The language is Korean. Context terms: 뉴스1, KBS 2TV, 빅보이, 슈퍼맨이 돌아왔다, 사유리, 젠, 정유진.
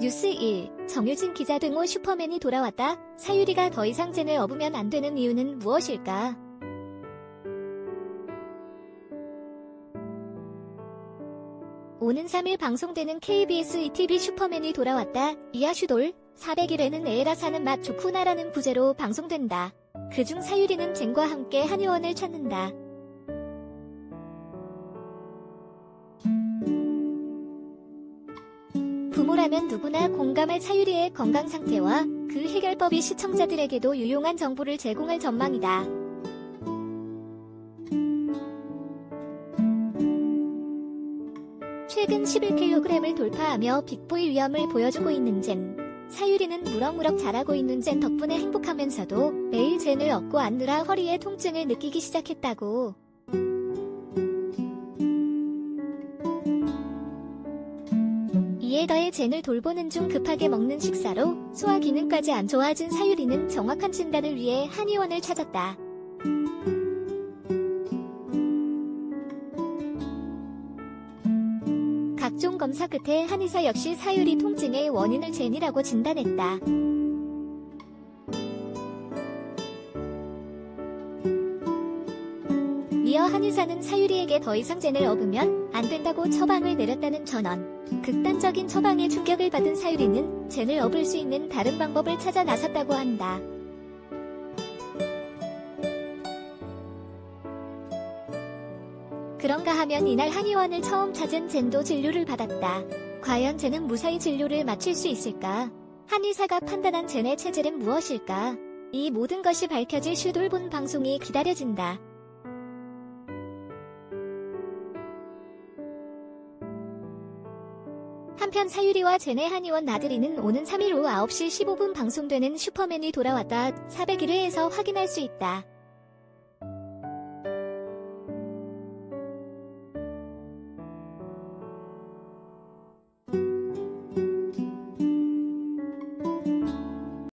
뉴스1, 정유진 기자 등호 슈퍼맨이 돌아왔다. 사유리가 더 이상 젠을 업으면 안 되는 이유는 무엇일까? 오는 3일 방송되는 KBS 2TV 슈퍼맨이 돌아왔다. 이하슈돌 401회는 애라 사는 맛 좋구나라는 부제로 방송된다. 그중 사유리는 젠과 함께 한의원을 찾는다. 부모라면 누구나 공감할 사유리의 건강 상태와 그 해결법이 시청자들에게도 유용한 정보를 제공할 전망이다. 최근 11kg을 돌파하며 빅보이 위엄을 보여주고 있는 젠. 사유리는 무럭무럭 자라고 있는 젠 덕분에 행복하면서도 매일 젠을 업고 앉느라 허리에 통증을 느끼기 시작했다고. 이에 더해 젠을 돌보는 중 급하게 먹는 식사로 소화 기능까지 안 좋아진 사유리는 정확한 진단을 위해 한의원을 찾았다. 각종 검사 끝에 한의사 역시 사유리 통증의 원인을 젠이라고 진단했다. 이어 한의사는 사유리에게 더 이상 젠을 업으면 안 된다고 처방을 내렸다는 전언. 극단적인 처방에 충격을 받은 사유리는 젠을 업을 수 있는 다른 방법을 찾아 나섰다고 한다. 그런가 하면 이날 한의원을 처음 찾은 젠도 진료를 받았다. 과연 젠은 무사히 진료를 마칠 수 있을까? 한의사가 판단한 젠의 체질은 무엇일까? 이 모든 것이 밝혀질 슈돌본 방송이 기다려진다. 한편 사유리와 젠의 한의원 나들이는 오는 3일 오후 9시 15분 방송되는 슈퍼맨이 돌아왔다 401회에서 확인할 수 있다.